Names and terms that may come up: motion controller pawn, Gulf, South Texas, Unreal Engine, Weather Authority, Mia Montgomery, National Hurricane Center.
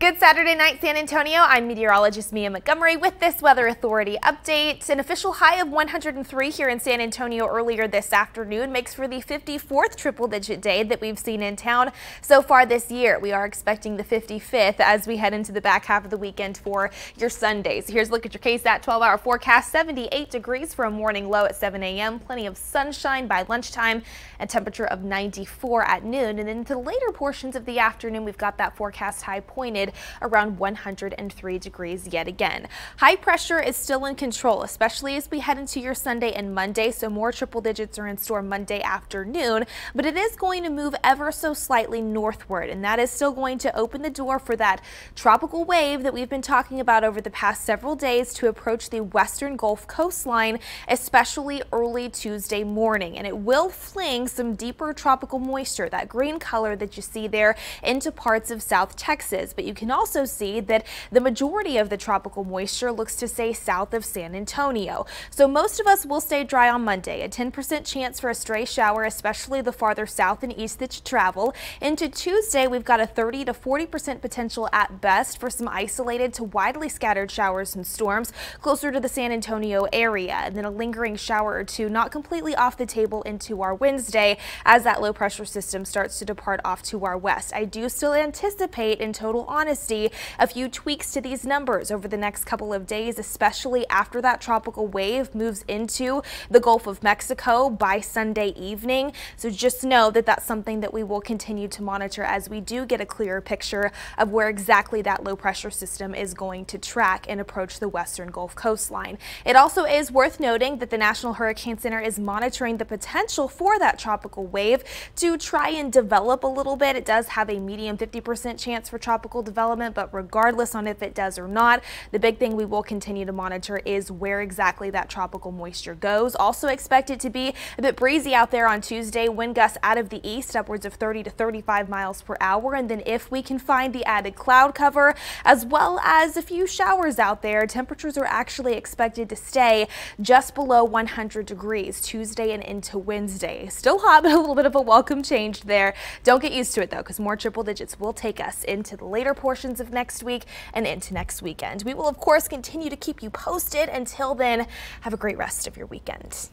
Good Saturday night, San Antonio. I'm meteorologist Mia Montgomery with this Weather Authority update. An official high of 103 here in San Antonio earlier this afternoon makes for the 54th triple-digit day that we've seen in town so far this year. We are expecting the 55th as we head into the back half of the weekend for your Sundays. Here's a look at your KSAT 12-hour forecast. 78 degrees for a morning low at 7 a.m. Plenty of sunshine by lunchtime. A temperature of 94 at noon. And into the later portions of the afternoon, we've got that forecast high pointed around 103 degrees yet again. High pressure is still in control, especially as we head into your Sunday and Monday, so more triple digits are in store Monday afternoon, but it is going to move ever so slightly northward, and that is still going to open the door for that tropical wave that we've been talking about over the past several days to approach the western Gulf coastline, especially early Tuesday morning, and it will fling some deeper tropical moisture, that green color that you see there, into parts of South Texas. But you can also see that the majority of the tropical moisture looks to stay south of San Antonio. So most of us will stay dry on Monday, a 10% chance for a stray shower, especially the farther south and east that you travel. Into Tuesday, we've got a 30 to 40% potential at best for some isolated to widely scattered showers and storms closer to the San Antonio area, and then a lingering shower or two not completely off the table into our Wednesday as that low pressure system starts to depart off to our west. I do still anticipate, in total honesty, a few tweaks to these numbers over the next couple of days, especially after that tropical wave moves into the Gulf of Mexico by Sunday evening. So just know that that's something that we will continue to monitor as we do get a clearer picture of where exactly that low pressure system is going to track and approach the western Gulf coastline. It also is worth noting that the National Hurricane Center is monitoring the potential for that tropical wave to try and develop a little bit. It does have a medium 50% chance for tropical development, but regardless on if it does or not, the big thing we will continue to monitor is where exactly that tropical moisture goes. Also expect it to be a bit breezy out there on Tuesday, wind gusts out of the east upwards of 30 to 35 miles per hour, and then if we can find the added cloud cover as well as a few showers out there, temperatures are actually expected to stay just below 100 degrees Tuesday and into Wednesday. Still hot, but a little bit of a welcome change there. Don't get used to it though, because more triple digits will take us into the later portions of next week and into next weekend. We will, of course, continue to keep you posted. Until then, have a great rest of your weekend.